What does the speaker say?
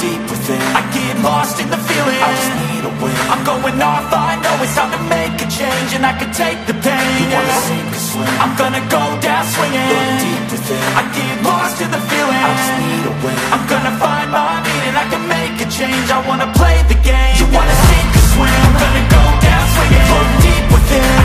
deep within. I get lost in the feeling, I just need a win. I'm going off, I know it's time to make a change. And I can take the pain, you wanna sink or swim. I'm gonna go down swinging. Look deep within, I get lost in the feeling, I just need a win. I'm gonna find my meaning, I can make a change. I wanna play the game, you wanna sink or swim. I'm gonna go down swinging. Look deep within.